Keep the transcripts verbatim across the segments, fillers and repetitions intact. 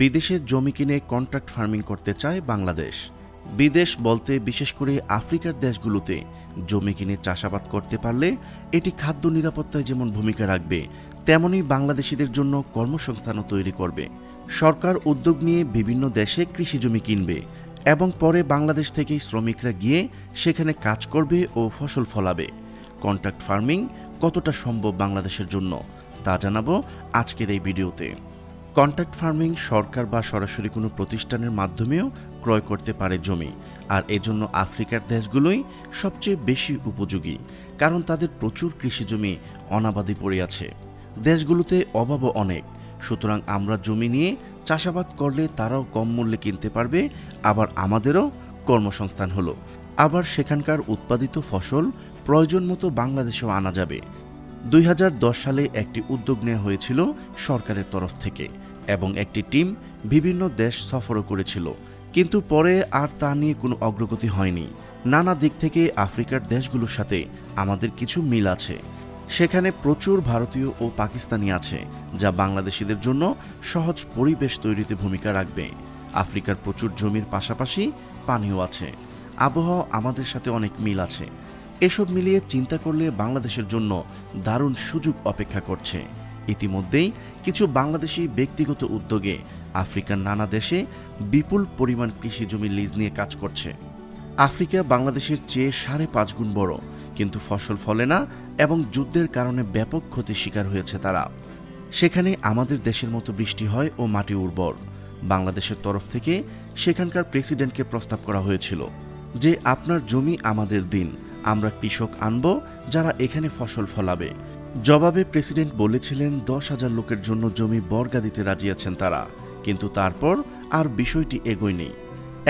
বিদেশে জমি কিনে কন্ট্রাক্ট ফার্মিং করতে চায় বাংলাদেশ। বিদেশ বলতে বিশেষ করে আফ্রিকার দেশগুলোতে জমি কিনে চাষাবাদ করতে পারলে এটি খাদ্য নিরাপত্তায় যেমন ভূমিকা রাখবে, তেমনি বাংলাদেশিদের জন্য কর্মসংস্থানও তৈরি করবে। সরকার উদ্যোগ নিয়ে বিভিন্ন দেশে কৃষি জমি কিনবে এবং পরে বাংলাদেশ থেকে শ্রমিকরা গিয়ে সেখানে কাজ করবে ও ফসল ফলাবে। কন্ট্রাক্ট ফার্মিং কতটা সম্ভব বাংলাদেশের জন্য তা জানাবো আজকের এই ভিডিওতে। কন্ট্রাক্ট ফার্মিং সরকার বা সরাসরি কোনো প্রতিষ্ঠানের মাধ্যমেও ক্রয় করতে পারে জমি, আর এজন্য আফ্রিকার দেশগুলোই সবচেয়ে বেশি উপযোগী, কারণ তাদের প্রচুর কৃষি জমি অনাবাদি পড়ে আছে। দেশগুলোতে অভাবও অনেক, সুতরাং আমরা জমি নিয়ে চাষাবাদ করলে তারাও কম মূল্যে কিনতে পারবে, আবার আমাদেরও কর্মসংস্থান হলো, আবার সেখানকার উৎপাদিত ফসল প্রয়োজন মতো বাংলাদেশেও আনা যাবে। দুই হাজার দশ সালে একটি উদ্যোগ নেওয়া হয়েছিল সরকারের তরফ থেকে এবং একটি টিম বিভিন্ন দেশ সফরও করেছিল, কিন্তু পরে আর তা নিয়ে কোনো অগ্রগতি হয়নি। নানা দিক থেকে আফ্রিকার দেশগুলোর সাথে আমাদের কিছু মিল আছে। সেখানে প্রচুর ভারতীয় ও পাকিস্তানি আছে, যা বাংলাদেশিদের জন্য সহজ পরিবেশ তৈরিতে ভূমিকা রাখবে। আফ্রিকার প্রচুর জমির পাশাপাশি পানিও আছে, আবহাওয়া আমাদের সাথে অনেক মিল আছে। এসব মিলিয়ে চিন্তা করলে বাংলাদেশের জন্য দারুণ সুযোগ অপেক্ষা করছে। ইতিমধ্যেই কিছু বাংলাদেশি ব্যক্তিগত উদ্যোগে আফ্রিকার নানা দেশে বিপুল পরিমাণ কৃষি জমি লিজ নিয়ে কাজ করছে। আফ্রিকা বাংলাদেশের চেয়ে সাড়ে পাঁচ গুণ বড়, কিন্তু ফসল ফলে না এবং যুদ্ধের কারণে ব্যাপক ক্ষতির শিকার হয়েছে তারা। সেখানে আমাদের দেশের মতো বৃষ্টি হয় ও মাটি উর্বর। বাংলাদেশের তরফ থেকে সেখানকার প্রেসিডেন্টকে প্রস্তাব করা হয়েছিল যে আপনার জমি আমাদের দিন, আমরা কৃষক আনব যারা এখানে ফসল ফলাবে। জবাবে প্রেসিডেন্ট বলেছিলেন দশ হাজার লোকের জন্য জমি বর্গা দিতে রাজি আছেন তারা, কিন্তু তারপর আর বিষয়টি এগোয়নি।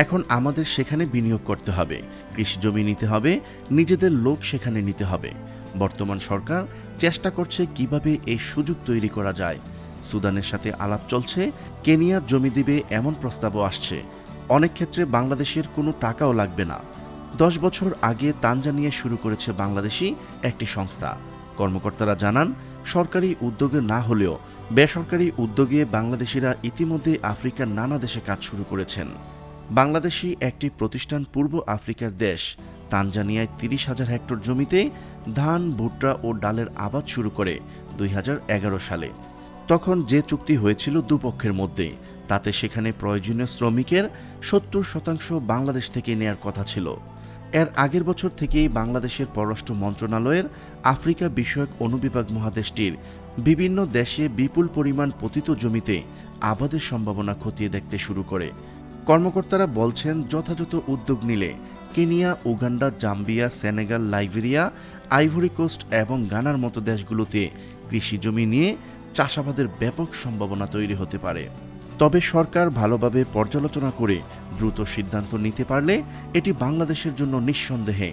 এখন আমাদের সেখানে বিনিয়োগ করতে হবে, কৃষি জমি নিতে হবে, নিজেদের লোক সেখানে নিতে হবে। বর্তমান সরকার চেষ্টা করছে কিভাবে এই সুযোগ তৈরি করা যায়। সুদানের সাথে আলাপ চলছে, কেনিয়া জমি দিবে এমন প্রস্তাবও আসছে। অনেক ক্ষেত্রে বাংলাদেশের কোনো টাকাও লাগবে না। দশ বছর আগে তানজানিয়া শুরু করেছে বাংলাদেশি একটি সংস্থা। কর্মকর্তারা জানান, সরকারি উদ্যোগে না হলেও বেসরকারি উদ্যোগে বাংলাদেশিরা ইতিমধ্যে আফ্রিকার নানা দেশে কাজ শুরু করেছেন। বাংলাদেশি একটি প্রতিষ্ঠান পূর্ব আফ্রিকার দেশ তানজানিয়ায় তিরিশ হাজার হেক্টর জমিতে ধান, ভুট্টা ও ডালের আবাদ শুরু করে দুই হাজার এগারো সালে। তখন যে চুক্তি হয়েছিল দুপক্ষের মধ্যে, তাতে সেখানে প্রয়োজনীয় শ্রমিকের সত্তর শতাংশ বাংলাদেশ থেকে নেয়ার কথা ছিল। এর আগের বছর থেকেই বাংলাদেশের পররাষ্ট্র মন্ত্রণালয়ের আফ্রিকা বিষয়ক অনুবিভাগ মহাদেশটির বিভিন্ন দেশে বিপুল পরিমাণ পতিত জমিতে আবাদের সম্ভাবনা খতিয়ে দেখতে শুরু করে। কর্মকর্তারা বলছেন, যথাযথ উদ্যোগ নিলে Kenya, Uganda, Zambia, Senegal, Liberia, Ivory Coast এবং গানার মতো দেশগুলোতে কৃষি জমি নিয়ে চাষাবাদের ব্যাপক সম্ভাবনা তৈরি হতে পারে। তবে সরকার ভালোভাবে পর্যালোচনা করে দ্রুত সিদ্ধান্ত নিতে পারলে এটি বাংলাদেশের জন্য নিঃসন্দেহে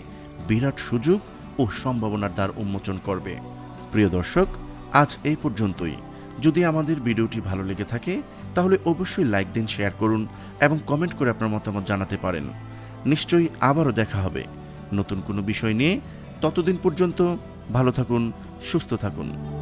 বিরাট সুযোগ ও সম্ভাবনার দ্বার উন্মোচন করবে। প্রিয় দর্শক, আজ এই পর্যন্তই। যদি আমাদের ভিডিওটি ভালো লেগে থাকে তাহলে অবশ্যই লাইক দিন, শেয়ার করুন এবং কমেন্ট করে আপনার মতামত জানাতে পারেন। নিশ্চয়ই আবারও দেখা হবে নতুন কোনো বিষয় নিয়ে। ততদিন পর্যন্ত ভালো থাকুন, সুস্থ থাকুন।